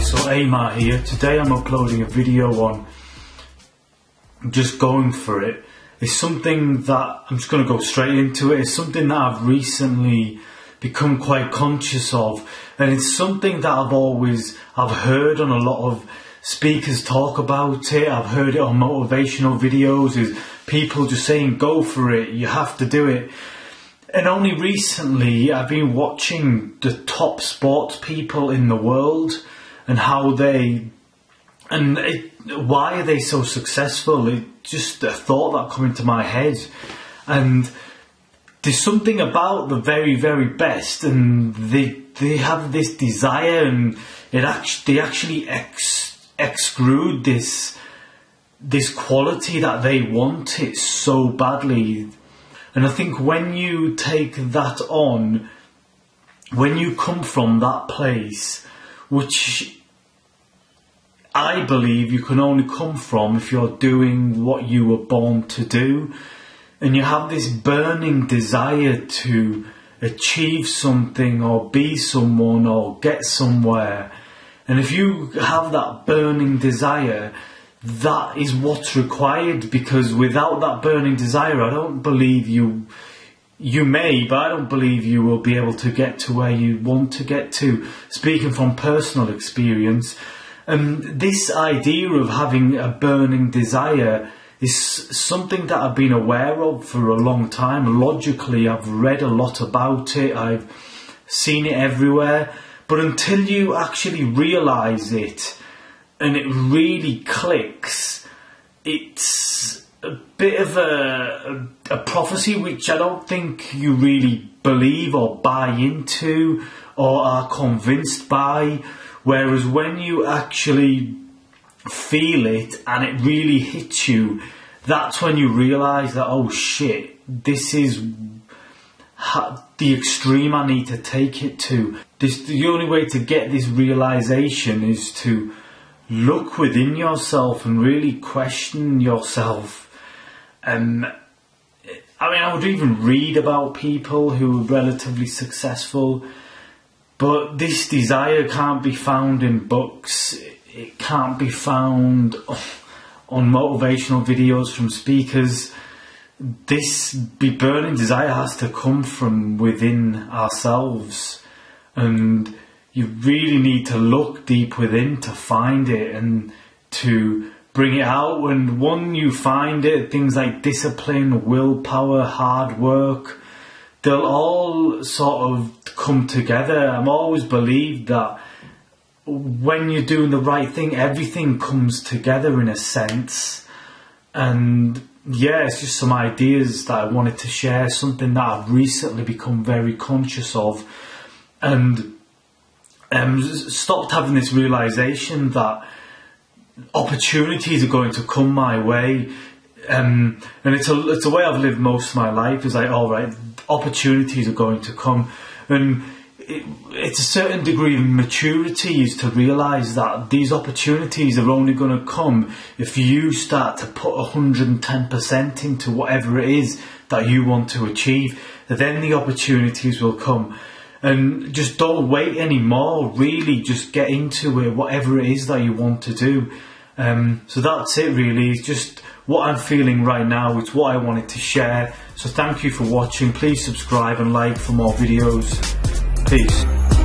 guys, so Amart here. Today I'm uploading a video on just going for it. It's something that, I'm just going to go straight into it, it's something that I've recently become quite conscious of, and it's something that I've heard on a lot of speakers talk about it. I've heard it on motivational videos, is people just saying go for it, you have to do it. And only recently I've been watching the top sports people in the world and how they, why are they so successful? It's just a thought that came into my head. And there's something about the very, very best, and they have this desire, and they actually exude this quality that they want it so badly. And I think when you take that on, when you come from that place, which I believe you can only come from if you're doing what you were born to do, and you have this burning desire to achieve something or be someone or get somewhere, and if you have that burning desire, that is what's required, because without that burning desire, I don't believe you may, but I don't believe you will be able to get to where you want to get to, speaking from personal experience. This idea of having a burning desire is something that I've been aware of for a long time. Logically, I've read a lot about it, I've seen it everywhere, but until you actually realise it, and it really clicks, it's a bit of a prophecy which I don't think you really believe or buy into or are convinced by. Whereas when you actually feel it and it really hits you, that's when you realise that, oh shit, this is the extreme I need to take it to. The only way to get this realisation is to look within yourself and really question yourself. I mean, I would even read about people who were relatively successful, but this desire can't be found in books, it can't be found on motivational videos from speakers. This burning desire has to come from within ourselves, and you really need to look deep within to find it and to bring it out. And when you find it, things like discipline, willpower, hard work, they'll all sort of come together. I've always believed that when you're doing the right thing, everything comes together in a sense. And yeah, it's just some ideas that I wanted to share, something that I've recently become very conscious of, and stopped having this realisation that opportunities are going to come my way. And it's a way I've lived most of my life, is like, alright, opportunities are going to come. And it's a certain degree of maturity is to realise that these opportunities are only going to come if you start to put 110% into whatever it is that you want to achieve. Then the opportunities will come. And just don't wait anymore, really, just get into it, whatever it is that you want to do. So that's it really, it's just what I'm feeling right now, it's what I wanted to share. So thank you for watching, please subscribe and like for more videos. Peace.